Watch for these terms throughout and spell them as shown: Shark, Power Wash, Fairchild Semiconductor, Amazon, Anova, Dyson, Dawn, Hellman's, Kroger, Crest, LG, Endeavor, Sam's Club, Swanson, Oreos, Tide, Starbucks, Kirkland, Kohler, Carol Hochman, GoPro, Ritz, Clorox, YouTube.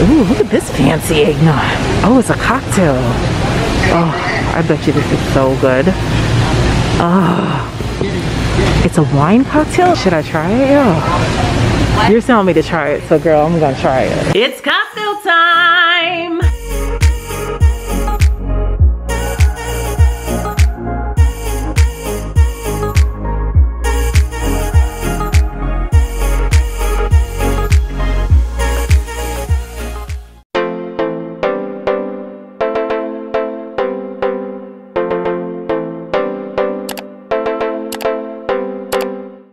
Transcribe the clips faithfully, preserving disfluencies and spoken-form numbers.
Ooh, look at this fancy eggnog. Oh, it's a cocktail. Oh, I bet you this is so good. Oh, it's a wine cocktail? Should I try it? Oh. You're telling me to try it, so girl, I'm gonna try it. It's cocktail time!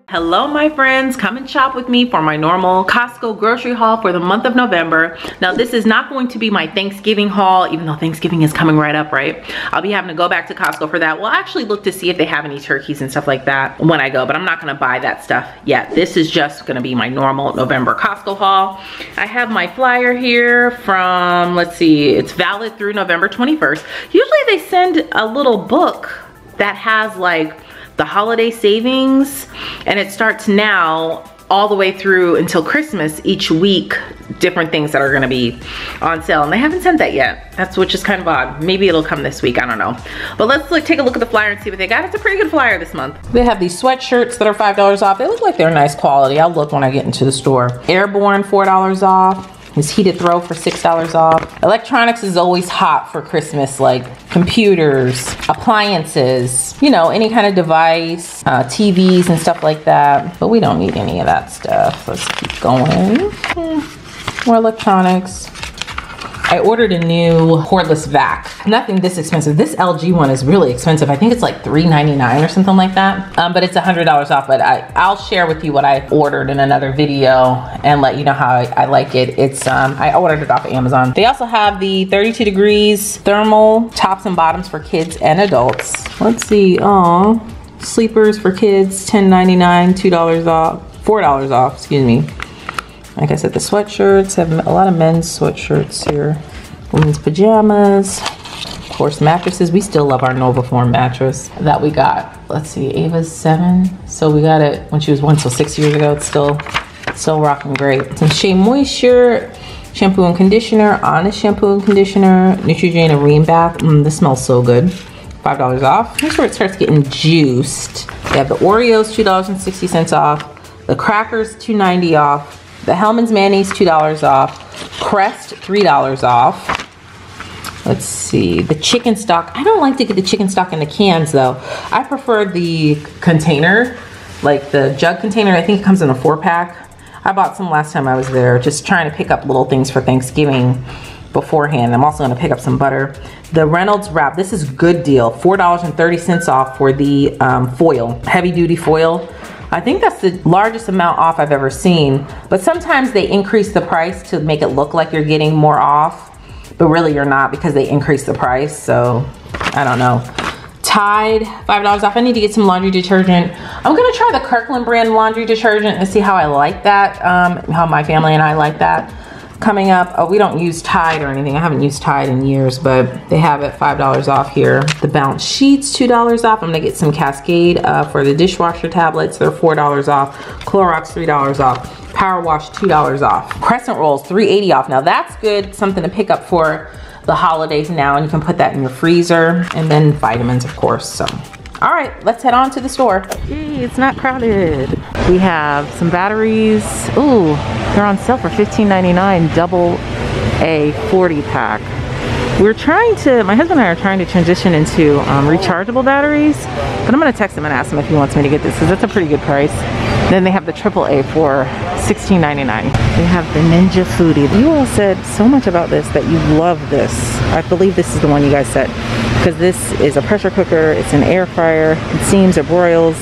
Hello my friends, come and shop with me for my normal Costco grocery haul for the month of November. Now this is not going to be my Thanksgiving haul, even though Thanksgiving is coming right up, right? I'll be having to go back to Costco for that. We'll actually look to see if they have any turkeys and stuff like that when I go, but I'm not gonna buy that stuff yet. This is just gonna be my normal November Costco haul. I have my flyer here from, let's see, it's valid through November twenty-first. Usually they send a little book that has like the holiday savings, and it starts now all the way through until Christmas each week, different things that are gonna be on sale, and they haven't sent that yet. That's which is kind of odd. Maybe it'll come this week, I don't know. But let's look, take a look at the flyer and see what they got. It's a pretty good flyer this month. They have these sweatshirts that are five dollars off. They look like they're nice quality. I'll look when I get into the store. Airborne, four dollars off. This heated throw for six dollars off. Electronics is always hot for Christmas, like computers, appliances, you know, any kind of device, uh, T Vs and stuff like that. But we don't need any of that stuff. Let's keep going. More electronics. I ordered a new cordless vac. Nothing this expensive. This L G one is really expensive. I think it's like three ninety-nine or something like that. Um, but it's one hundred dollars off, but I, I'll share with you what I ordered in another video and let you know how I, I like it. It's um, I ordered it off of Amazon. They also have the thirty-two degrees thermal tops and bottoms for kids and adults. Let's see, oh, sleepers for kids, ten ninety-nine, two dollars off, four dollars off, excuse me. Like I said, the sweatshirts, have a lot of men's sweatshirts here. Women's pajamas, of course mattresses. We still love our Novaform mattress that we got. Let's see, Ava's seven. So we got it when she was one, so six years ago. It's still, still rocking great. Some Shea Moisture, shampoo and conditioner, Honest shampoo and conditioner, Neutrogena Ream Bath. Mm, this smells so good. five dollars off. Here's where it starts getting juiced. They have the Oreos, two dollars and sixty cents off. The crackers, two ninety off. The Hellman's mayonnaise, two dollars off. Crest, three dollars off. Let's see, the chicken stock. I don't like to get the chicken stock in the cans though. I prefer the container, like the jug container. I think it comes in a four pack. I bought some last time I was there, just trying to pick up little things for Thanksgiving beforehand. I'm also gonna pick up some butter. The Reynolds Wrap, this is good deal. four dollars and thirty cents off for the um, foil, heavy duty foil. I think that's the largest amount off I've ever seen, but sometimes they increase the price to make it look like you're getting more off, but really you're not because they increase the price, so I don't know. Tide, five dollars off. I need to get some laundry detergent. I'm gonna try the Kirkland brand laundry detergent and see how I like that, um, how my family and I like that. Coming up, oh, we don't use Tide or anything. I haven't used Tide in years, but they have it five dollars off here. The Bounce sheets, two dollars off. I'm gonna get some Cascade uh, for the dishwasher tablets. They're four dollars off. Clorox, three dollars off. Power Wash, two dollars off. Crescent rolls, three eighty off. Now that's good, something to pick up for the holidays now, and you can put that in your freezer. And then vitamins, of course, so. All right, let's head on to the store. Yay, it's not crowded. We have some batteries. Ooh, they're on sale for fifteen ninety-nine, double A forty pack. We're trying to, my husband and I are trying to transition into um, rechargeable batteries, but I'm gonna text him and ask him if he wants me to get this, because that's a pretty good price. Then they have the triple A for sixteen ninety-nine. They have the Ninja Foodi. You all said so much about this that you love this. I believe this is the one you guys said, because this is a pressure cooker, it's an air fryer, it steams, it broils,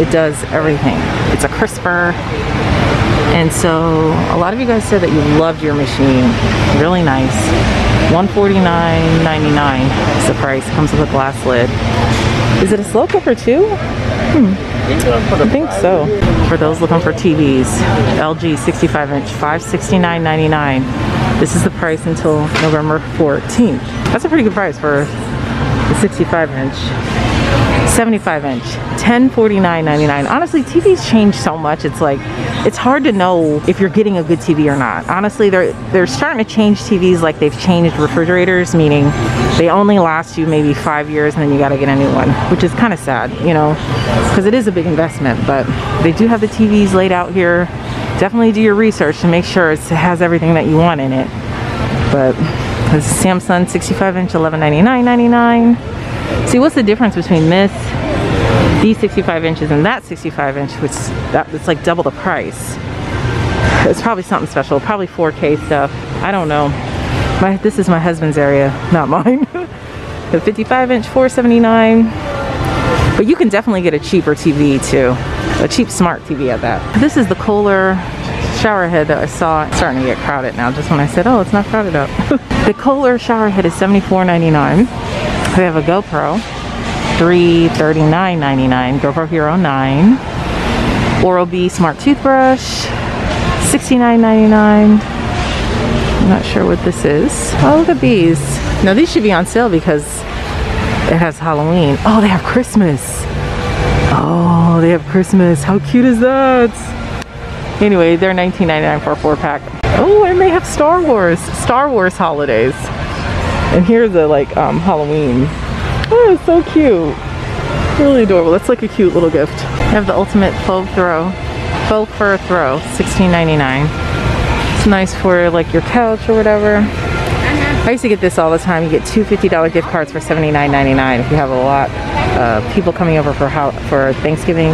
it does everything. It's a crisper. And so a lot of you guys said that you loved your machine. Really nice. one forty-nine ninety-nine is the price. It comes with a glass lid. Is it a slow cooker too? Hmm. I think so. For those looking for T Vs, L G sixty-five inch, five sixty-nine ninety-nine. This is the price until November fourteenth. That's a pretty good price for the sixty-five inch. seventy-five inch, ten forty-nine ninety-nine. Honestly, T Vs change so much. It's like, it's hard to know if you're getting a good T V or not. Honestly, they're they're starting to change T Vs like they've changed refrigerators, meaning they only last you maybe five years and then you got to get a new one, which is kind of sad, you know, because it is a big investment. But they do have the T Vs laid out here. Definitely do your research to make sure it has everything that you want in it. But this is Samsung sixty-five inch, eleven ninety-nine ninety-nine. See, what's the difference between this, these sixty-five inches, and that sixty-five inch, which that it's like double the price. It's probably something special, probably four K stuff. I don't know. My this is my husband's area, not mine. The fifty-five inch, four seventy-nine. But you can definitely get a cheaper T V too, a cheap smart T V at that. This is the Kohler shower head that I saw. It's starting to get crowded now. Just when I said, oh, it's not crowded up. The Kohler shower head is seventy-four ninety-nine. We have a GoPro, three thirty-nine ninety-nine, GoPro Hero nine, Oral-B Smart Toothbrush, sixty-nine ninety-nine. I'm not sure what this is. Oh, look at these. Now these should be on sale because it has Halloween. Oh, they have Christmas. Oh, they have Christmas. How cute is that? Anyway, they're nineteen ninety-nine for a four pack. Oh, and they have Star Wars, Star Wars holidays. And here's a like um, Halloween. Oh, it's so cute. Really adorable. That's like a cute little gift. I have the ultimate faux throw, faux fur throw, sixteen ninety-nine. It's nice for like your couch or whatever. I used to get this all the time. You get two fifty dollar gift cards for seventy-nine ninety-nine if you have a lot of people coming over for ho for Thanksgiving.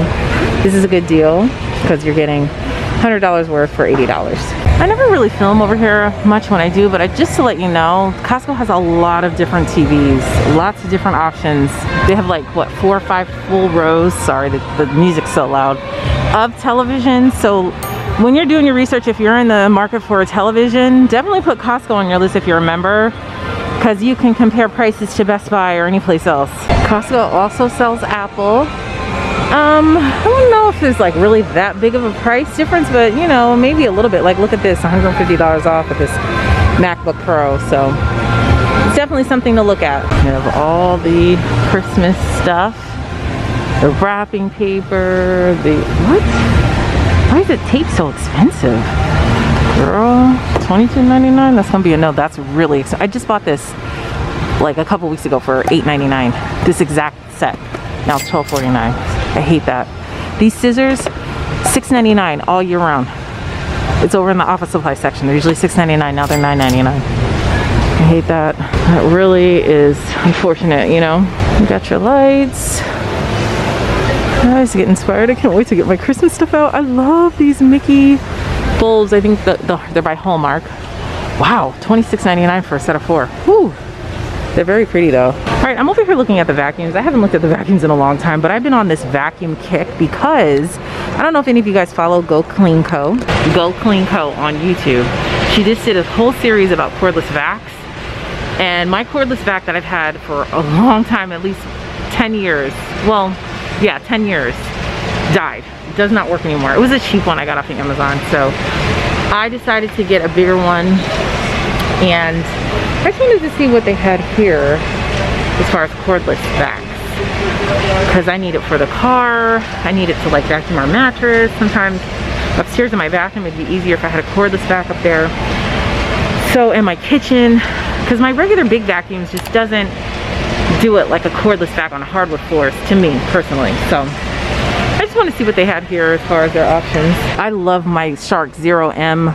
This is a good deal because you're getting one hundred dollars worth for eighty dollars. I never really film over here much when I do, but I, just to let you know, Costco has a lot of different T Vs, lots of different options. They have like, what, four or five full rows, sorry, the, the music's so loud, of television. So when you're doing your research, if you're in the market for a television, definitely put Costco on your list if you're a member, because you can compare prices to Best Buy or any place else. Costco also sells Apple. Um, I don't know if there's like really that big of a price difference, but you know, maybe a little bit. Like, look at this, one hundred fifty dollars off of this MacBook Pro. So it's definitely something to look at. We have all the Christmas stuff, the wrapping paper, the, what? Why is the tape so expensive? Girl, twenty-two ninety-nine, that's gonna be a no, that's really expensive. I just bought this like a couple weeks ago for eight ninety-nine, this exact set. Now it's twelve forty-nine. I hate that. These scissors, six ninety-nine all year round. It's over in the office supply section. They're usually six ninety-nine, now they're nine ninety-nine. I hate that. That really is unfortunate, you know? You got your lights. I used to get inspired. I can't wait to get my Christmas stuff out. I love these Mickey bulbs. I think the, the, they're by Hallmark. Wow, twenty-six ninety-nine for a set of four. Woo! They're very pretty though. All right, I'm over here looking at the vacuums. I haven't looked at the vacuums in a long time, but I've been on this vacuum kick because I don't know if any of you guys follow Go Clean Co. Go Clean Co on YouTube. She just did a whole series about cordless vacs. And my cordless vac that I've had for a long time, at least ten years, well, yeah, ten years, died. It does not work anymore. It was a cheap one I got off of Amazon. So I decided to get a bigger one. And I just wanted to see what they had here as far as cordless vacs, because I need it for the car. I need it to like vacuum our mattress. Sometimes upstairs in my bathroom, it'd be easier if I had a cordless vac up there. So in my kitchen, because my regular big vacuums just doesn't do it like a cordless vac on hardwood floors to me personally. So I just want to see what they had here as far as their options. I love my Shark zero M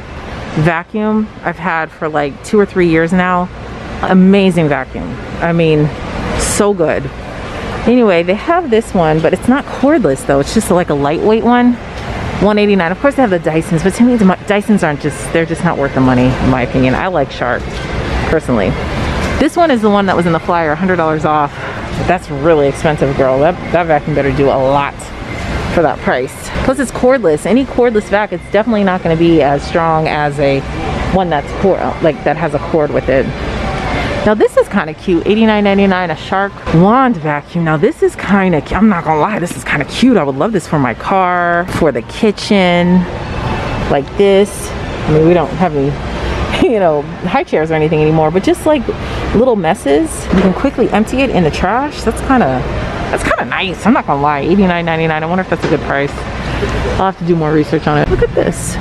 vacuum. I've had for like two or three years now. Amazing vacuum. I mean, so good. Anyway, they have this one, but it's not cordless though. It's just like a lightweight one, one eighty-nine. Of course they have the Dysons, but to me, Dysons aren't just, they're just not worth the money in my opinion. I like Sharks personally. This one is the one that was in the flyer, one hundred dollars off. But that's really expensive, girl. That, that vacuum better do a lot for that price. Plus it's cordless. Any cordless vac, it's definitely not going to be as strong as a one that's cord, like that has a cord with it. Now this is kind of cute, eighty-nine ninety-nine, a Shark wand vacuum. Now this is kind of, I'm not gonna lie, this is kind of cute. I would love this for my car, for the kitchen, like this. I mean, we don't have any, you know, high chairs or anything anymore, but just like little messes, you can quickly empty it in the trash. That's kind of That's kind of nice, I'm not gonna lie. eighty-nine ninety-nine, I wonder if that's a good price. I'll have to do more research on it. Look at this.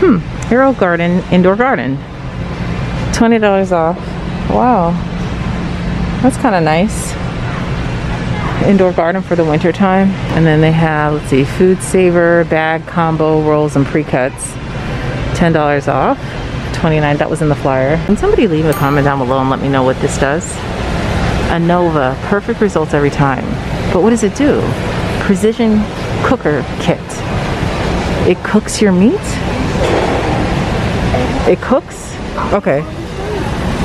Hmm, Hero Garden, Indoor Garden. twenty dollars off. Wow, that's kind of nice. Indoor garden for the winter time. And then they have, let's see, Food Saver, bag, combo, rolls, and pre-cuts. ten dollars off. twenty-nine dollars, that was in the flyer. Can somebody leave a comment down below and let me know what this does? Anova, perfect results every time. But what does it do? Precision cooker kit. It cooks your meat? It cooks? Okay.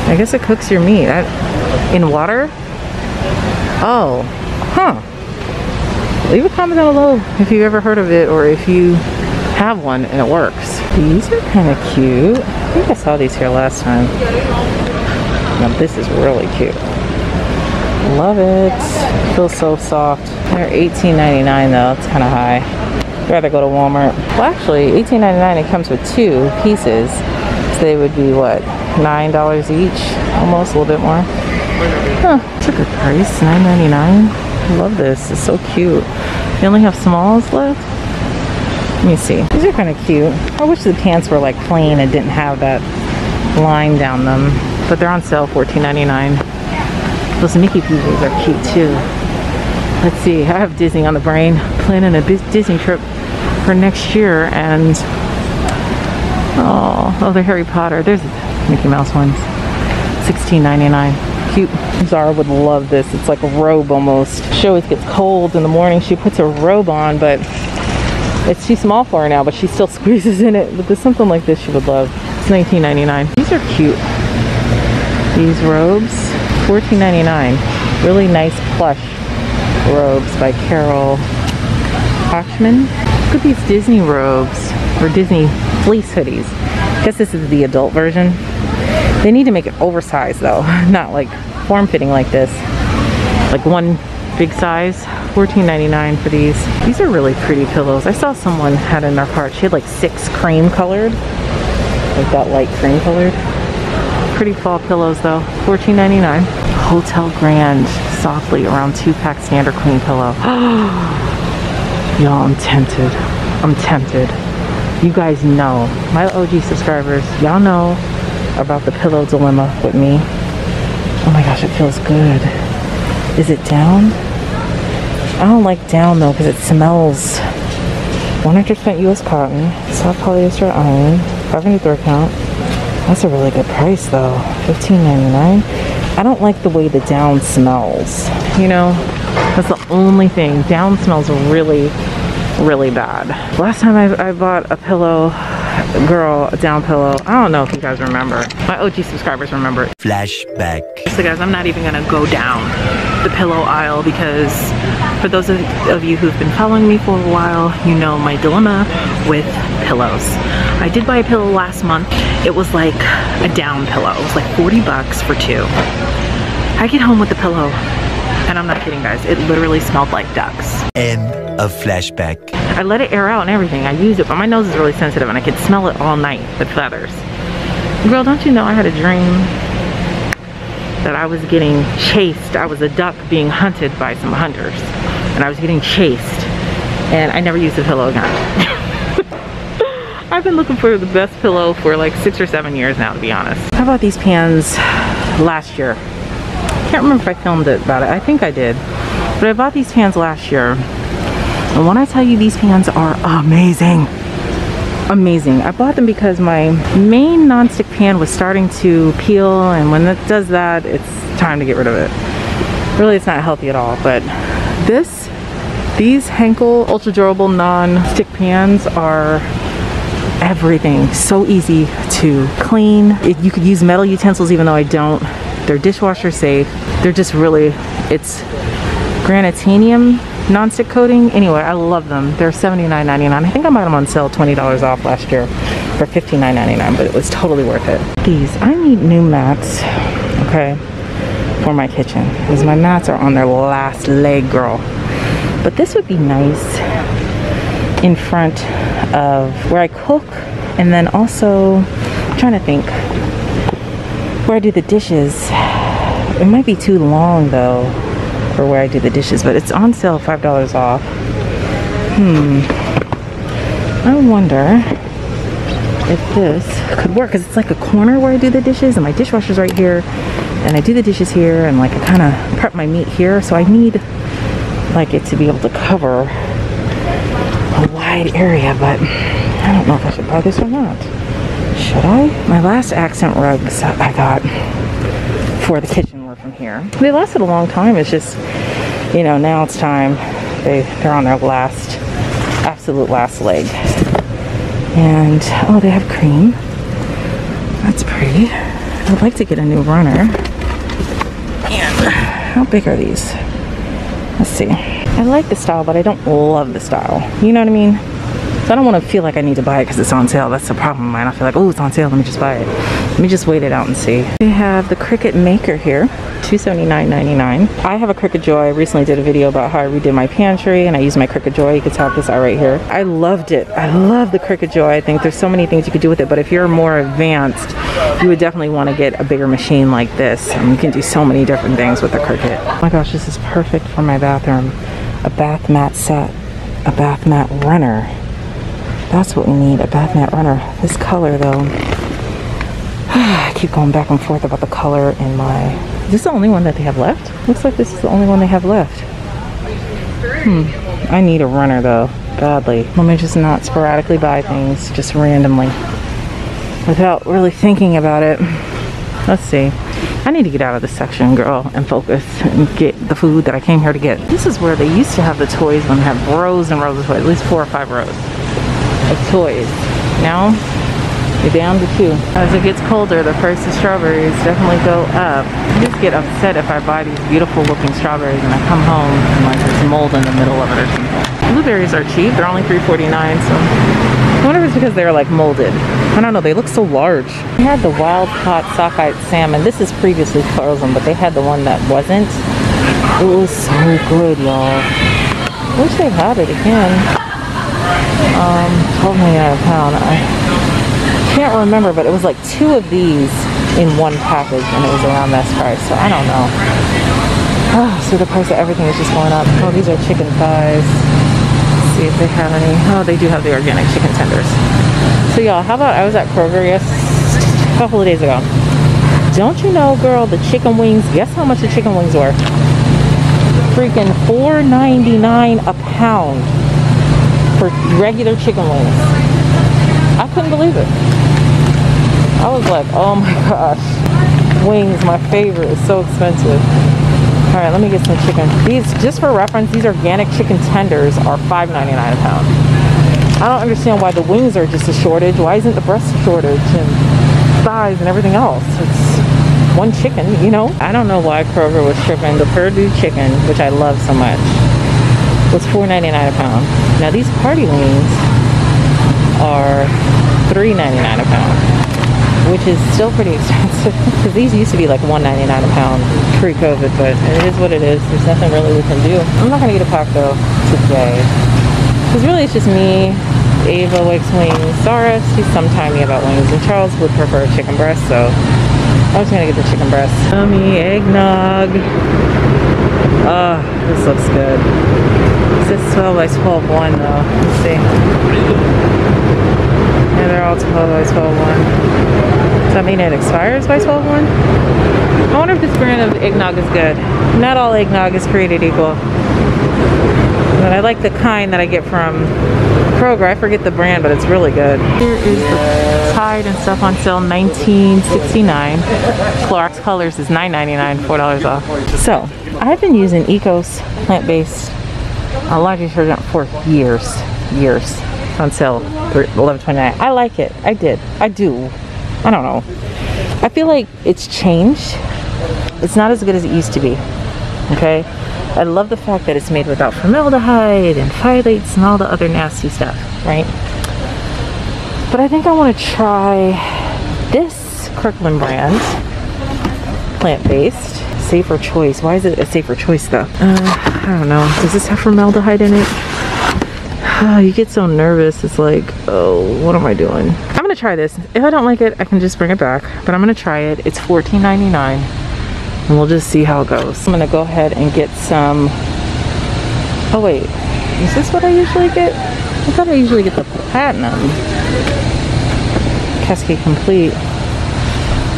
I guess it cooks your meat. I, in water? Oh, huh. Leave a comment down below if you've ever heard of it or if you have one and it works. These are kind of cute. I think I saw these here last time. Now this is really cute. Love it. Feels so soft. They're eighteen ninety-nine though. It's kind of high. I'd rather go to Walmart. Well, actually, eighteen ninety-nine, it comes with two pieces. So they would be what, nine dollars each? Almost, a little bit more. Huh, it's a good price, nine ninety-nine. I love this, it's so cute. They only have smalls left. Let me see. These are kind of cute. I wish the pants were like plain and didn't have that line down them. But they're on sale, fourteen ninety-nine. Those Mickey pieces are cute too. Let's see, I have Disney on the brain. Planning a Disney trip for next year and... Oh, oh, they're Harry Potter. There's Mickey Mouse ones. sixteen ninety-nine. Cute. Zara would love this. It's like a robe almost. She always gets cold in the morning. She puts a robe on, but it's too small for her now, but she still squeezes in it. But there's something like this she would love. It's nineteen ninety-nine. These are cute. These robes, fourteen ninety-nine. Really nice plush robes by Carol Hochman. Look at these Disney robes, or Disney fleece hoodies. I guess this is the adult version. They need to make it oversized though, not like form-fitting like this. Like one big size, fourteen ninety-nine for these. These are really pretty pillows. I saw someone had in their cart, she had like six cream colored. Like that light cream colored. Pretty fall pillows though, fourteen ninety-nine. Hotel Grand, softly around two pack standard queen pillow. Y'all, I'm tempted, I'm tempted. You guys know, my O G subscribers, y'all know about the pillow dilemma with me. Oh my gosh, it feels good. Is it down? I don't like down though because it smells. one hundred percent U S cotton, soft polyester iron, five hundred thread count. That's a really good price though, fifteen ninety-nine. I don't like the way the down smells. You know, that's the only thing. Down smells really, really bad. Last time I, I bought a pillow, girl, a down pillow. I don't know if you guys remember. My O G subscribers remember. Flashback. So guys, I'm not even gonna go down the pillow aisle because for those of, of you who've been following me for a while, you know my dilemma with pillows. I did buy a pillow last month. It was like a down pillow. It was like forty bucks for two. I get home with the pillow and I'm not kidding guys, it literally smelled like ducks. And a flashback. I let it air out and everything. I use it, but my nose is really sensitive and I could smell it all night, the feathers. Girl, don't you know I had a dream that I was getting chased. I was a duck being hunted by some hunters and I was getting chased and I never used the pillow again. I've been looking for the best pillow for like six or seven years now, to be honest. How about these pans last year? I can't remember if I filmed it about it. I think I did, but I bought these pans last year. And when I tell you these pans are amazing, amazing. I bought them because my main nonstick pan was starting to peel, and when it does that, it's time to get rid of it. Really, it's not healthy at all, but this, these Henkel ultra durable non-stick pans are everything. So easy to clean. It, you could use metal utensils even though I don't. They're dishwasher safe. They're just really, it's granitanium non-stick coating. Anyway, I love them. They're seventy-nine ninety-nine. I think I bought them on sale twenty dollars off last year for fifty-nine ninety-nine, but it was totally worth it. These, I need new mats, okay, for my kitchen because my mats are on their last leg, girl. But this would be nice in front of where I cook, and then also, I'm trying to think, where I do the dishes. It might be too long though. for where I do the dishes, but it's on sale, five dollars off. Hmm. I wonder if this could work, because it's like a corner where I do the dishes, and my dishwasher's right here, and I do the dishes here, and like I kind of prep my meat here, so I need like it to be able to cover a wide area, but I don't know if I should buy this or not. Should I? My last accent rugs I got for the kitchen were from here. They lasted a long time. It's just, you know, now it's time. They, they're on their last, absolute last leg. And, oh, they have cream. That's pretty. I'd like to get a new runner. And how big are these? Let's see. I like the style, but I don't love the style. You know what I mean? So I don't want to feel like I need to buy it because it's on sale. That's the problem of mine. I feel like, oh, it's on sale. Let me just buy it. Let me just wait it out and see. They have the Cricut Maker here, two seventy-nine ninety-nine. I have a Cricut Joy. I recently did a video about how I redid my pantry and I used my Cricut Joy. You can tap this out right here. I loved it. I love the Cricut Joy. I think there's so many things you could do with it, but if you're more advanced, you would definitely want to get a bigger machine like this. And you can do so many different things with the Cricut. Oh my gosh, this is perfect for my bathroom. A bath mat set, a bath mat runner. That's what we need, a bath mat runner. This color though, I keep going back and forth about the color in my... Is this the only one that they have left? Looks like this is the only one they have left. Hmm. I need a runner though, badly. Let me just not sporadically buy things, just randomly, without really thinking about it. Let's see. I need to get out of this section, girl, and focus and get the food that I came here to get. This is where they used to have the toys when they have rows and rows of toys, at least four or five rows of toys. Now, you're down to two. As it gets colder, the price of strawberries definitely go up. I just get upset if I buy these beautiful looking strawberries and I come home and like there's mold in the middle of it or something. Blueberries are cheap. They're only three forty-nine, so... I wonder if it's because they're like molded. I don't know, they look so large. They had the wild caught sockeye salmon. This is previously frozen, but they had the one that wasn't. It was so good, y'all. Wish they had it again. Um, twelve ninety-nine a pound. I can't remember, but it was like two of these in one package and it was around that price, so I don't know. Oh, so the price of everything is just going up. Oh, these are chicken thighs. See if they have any. Oh, they do have the organic chicken tenders. So y'all, how about I was at Kroger yes a couple of days ago. Don't you know, girl, the chicken wings, guess how much the chicken wings were? Freaking four ninety-nine a pound for regular chicken wings. I couldn't believe it. I was like, oh my gosh, wings, my favorite, is so expensive. All right, let me get some chicken. These, just for reference, these organic chicken tenders are five ninety-nine a pound. I don't understand why the wings are just a shortage. Why isn't the breast shortage and thighs and everything else? It's one chicken, you know? I don't know why Kroger was tripping. The Purdue chicken, which I love so much, was four ninety-nine a pound. Now these party wings are three ninety-nine a pound, which is still pretty expensive because these used to be like one ninety-nine a pound pre-COVID, but it is what it is. There's nothing really we can do. I'm not gonna eat a pack though today because really it's just me. Ava likes wings, Zara, she's sometimey about wings, and Charles would prefer chicken breast, so I'm just gonna get the chicken breast. Yummy eggnog. Oh, this looks good. It says twelve by twelve one though. Let's see. Yeah, they're all twelve by twelve one. Does that mean it expires by twelve one? I wonder if this brand of eggnog is good. Not all eggnog is created equal. But I like the kind that I get from Kroger. I forget the brand, but it's really good. Here is the Tide and stuff on sale, nineteen sixty-nine. Clorox Colors is nine ninety-nine, four dollars off. So, I've been using Eco's plant-based uh, laundry detergent for years, years. On sale eleven twenty-nine. I like it. I did. I do. I don't know. I feel like it's changed. It's not as good as it used to be. Okay? I love the fact that it's made without formaldehyde and phthalates and all the other nasty stuff, right? But I think I want to try this Kirkland brand plant-based. Safer choice. Why is it a safer choice though? Uh, I don't know. Does this have formaldehyde in it? Oh, you get so nervous. It's like, oh, what am I doing? I'm gonna try this. If I don't like it, I can just bring it back, but I'm gonna try it. It's fourteen ninety-nine. and we'll just see how it goes. I'm gonna go ahead and get some, oh wait, is this what I usually get? I thought I usually get the Platinum. Cascade Complete.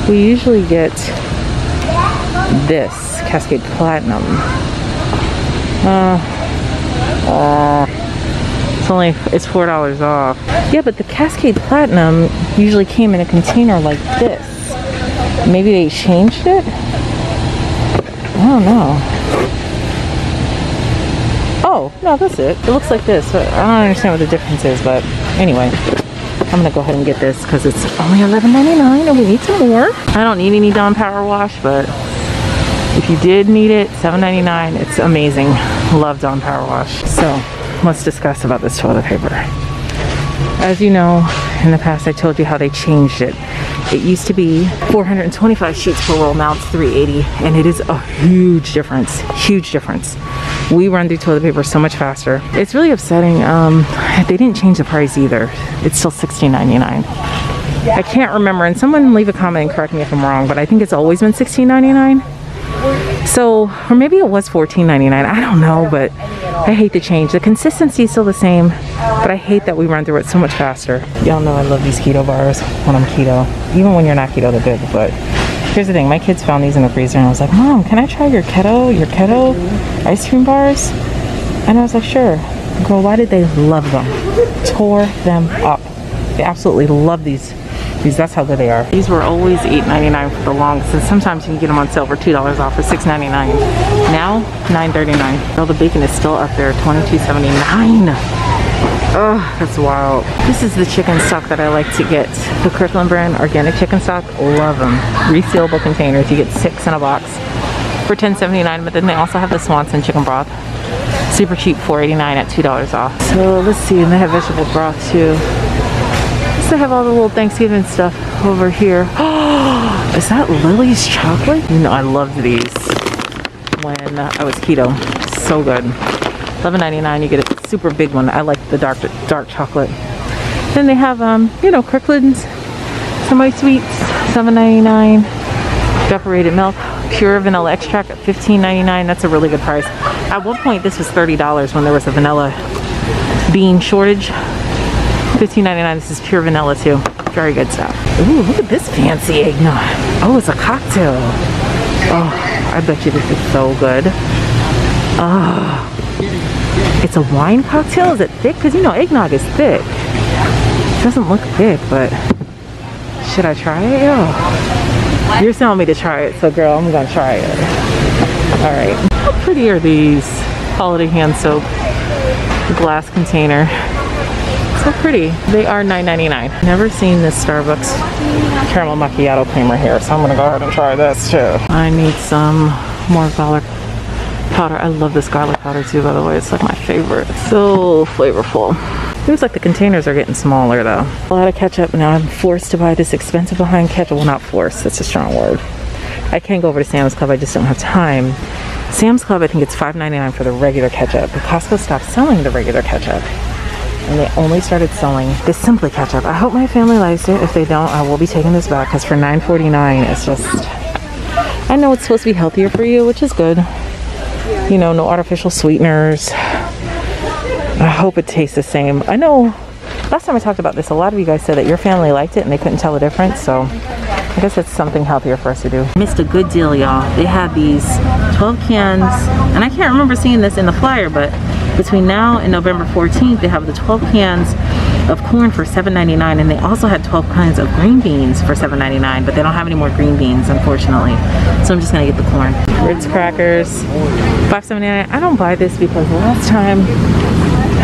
We usually get this, Cascade Platinum. Uh, uh, it's only, it's four dollars off. Yeah, but the Cascade Platinum usually came in a container like this. Maybe they changed it? I don't know. Oh, no, that's it. It looks like this. I don't understand what the difference is, but anyway. I'm gonna go ahead and get this because it's only eleven ninety-nine and we need some more. I don't need any Dawn Power Wash, but if you did need it, seven ninety-nine, it's amazing. Love Dawn Power Wash. So let's discuss about this toilet paper. As you know, in the past I told you how they changed it. It used to be four hundred twenty-five sheets per roll, now it's three eighty, and it is a huge difference, huge difference. We run through toilet paper so much faster. It's really upsetting. Um, they didn't change the price either. It's still sixteen ninety-nine. I can't remember, and someone leave a comment and correct me if I'm wrong, but I think it's always been sixteen ninety-nine. So, or maybe it was fourteen ninety-nine, I don't know, but I hate the change. The consistency is still the same, but I hate that we run through it so much faster. Y'all know I love these keto bars when I'm keto. Even when you're not keto, they're good. But here's the thing, my kids found these in the freezer and I was like, Mom, can I try your keto, your keto ice cream bars? And I was like, sure. Girl, why did they love them? Tore them up. They absolutely love these. These, that's how good they are. These were always eight ninety-nine for the longest, and sometimes you can get them on sale for two dollars off for six ninety-nine. Now, nine thirty-nine. Well, the bacon is still up there, twenty-two seventy-nine. Oh, that's wild. This is the chicken stock that I like to get. The Kirkland brand organic chicken stock, love them. Resealable containers, you get six in a box for ten seventy-nine, but then they also have the Swanson chicken broth. Super cheap, four eighty-nine at two dollars off. So let's see, and they have vegetable broth too. To have all the little Thanksgiving stuff over here. Oh, is that Lily's chocolate? You know I loved these when I was keto. So good. eleven ninety-nine. You get a super big one. I like the dark dark chocolate. Then they have um you know Kirkland's semi sweets, seven ninety-nine. Evaporated milk, pure vanilla extract at fifteen ninety-nine. That's a really good price. At one point this was thirty dollars when there was a vanilla bean shortage. fifteen ninety-nine, this is pure vanilla too. Very good stuff. Ooh, look at this fancy eggnog. Oh, it's a cocktail. Oh, I bet you this is so good. Oh, it's a wine cocktail? Is it thick? Because you know eggnog is thick. It doesn't look thick, but should I try it? Yeah. You're telling me to try it, so girl, I'm gonna try it. All right. How pretty are these? Holiday hand soap. The glass container. So pretty. They are nine ninety-nine. Never seen this Starbucks caramel macchiato creamer here, so I'm gonna go ahead and try this too. I need some more garlic powder. I love this garlic powder too, by the way. It's like my favorite. So flavorful. Seems like the containers are getting smaller though. A lot of ketchup. Now I'm forced to buy this expensive behind ketchup. Well, not forced, that's a strong word. I can go over to Sam's Club, I just don't have time. Sam's Club, I think it's five ninety-nine for the regular ketchup, but Costco stopped selling the regular ketchup. And they only started selling this Simply ketchup. I hope my family likes it. If they don't, I will be taking this back because for nine forty-nine, it's just, I know it's supposed to be healthier for you, which is good. You know, no artificial sweeteners. I hope it tastes the same. I know last time I talked about this, a lot of you guys said that your family liked it and they couldn't tell the difference. So I guess it's something healthier for us to do. Missed a good deal, y'all. They had these twelve cans, and I can't remember seeing this in the flyer, but between now and November fourteenth, they have the twelve cans of corn for seven ninety-nine, and they also had twelve kinds of green beans for seven ninety-nine, but they don't have any more green beans, unfortunately. So I'm just gonna get the corn. Ritz crackers, five seventy-nine. I don't buy this because last time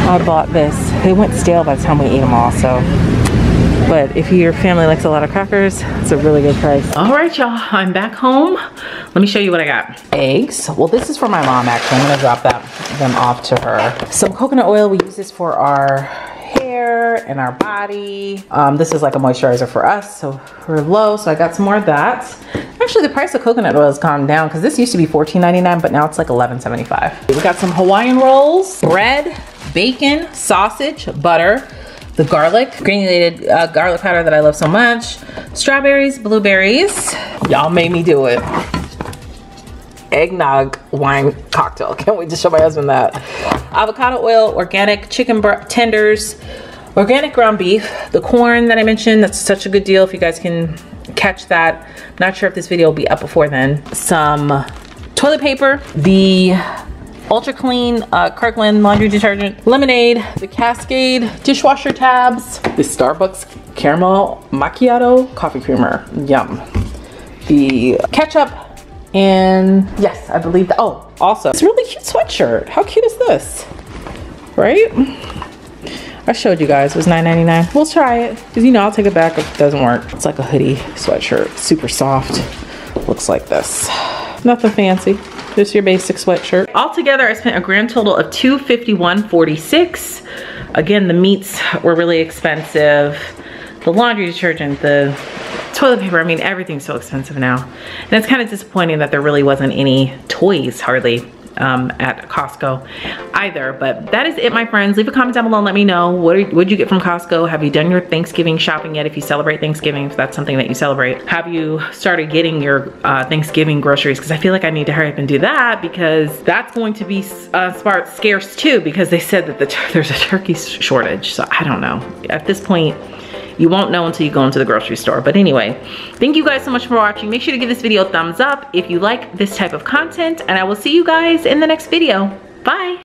I bought this, they went stale by the time we ate them all, so. But if your family likes a lot of crackers, it's a really good price. All right, y'all, I'm back home. Let me show you what I got. Eggs. Well, this is for my mom, actually. I'm gonna drop that, them off to her. Some coconut oil. We use this for our hair and our body. Um, this is like a moisturizer for us, so we're low, so I got some more of that. Actually, the price of coconut oil has gone down because this used to be fourteen ninety-nine, but now it's like eleven seventy-five. We got some Hawaiian rolls, bread, bacon, sausage, butter, the garlic, granulated uh, garlic powder that I love so much, strawberries, blueberries. Y'all made me do it. eggnog wine cocktail. Can't wait to show my husband that. Avocado oil, organic chicken tenders, organic ground beef, the corn that I mentioned, that's such a good deal if you guys can catch that. I'm not sure if this video will be up before then. Some toilet paper, the Ultra Clean uh, Kirkland laundry detergent, lemonade, the Cascade dishwasher tabs, the Starbucks caramel macchiato coffee creamer, yum, the ketchup, and yes, I believe that. Oh, also, it's a really cute sweatshirt. How cute is this, right? I showed you guys, it was nine ninety-nine. We'll try it, because you know, I'll take it back if it doesn't work. It's like a hoodie sweatshirt, super soft. Looks like this. Nothing fancy, just your basic sweatshirt. Altogether, I spent a grand total of two fifty-one forty-six. Again, the meats were really expensive. The laundry detergent, the toilet paper, I mean, everything's so expensive now. And it's kind of disappointing that there really wasn't any toys, hardly. Um, at Costco either. But that is it, my friends. Leave a comment down below and let me know, what would you get from Costco? Have you done your Thanksgiving shopping yet? If you celebrate Thanksgiving, if that's something that you celebrate, have you started getting your uh, Thanksgiving groceries? Because I feel like I need to hurry up and do that, because that's going to be uh, scarce too, because they said that the there's a turkey shortage. So I don't know. At this point, you won't know until you go into the grocery store. But anyway, thank you guys so much for watching. Make sure to give this video a thumbs up if you like this type of content, and I will see you guys in the next video. Bye.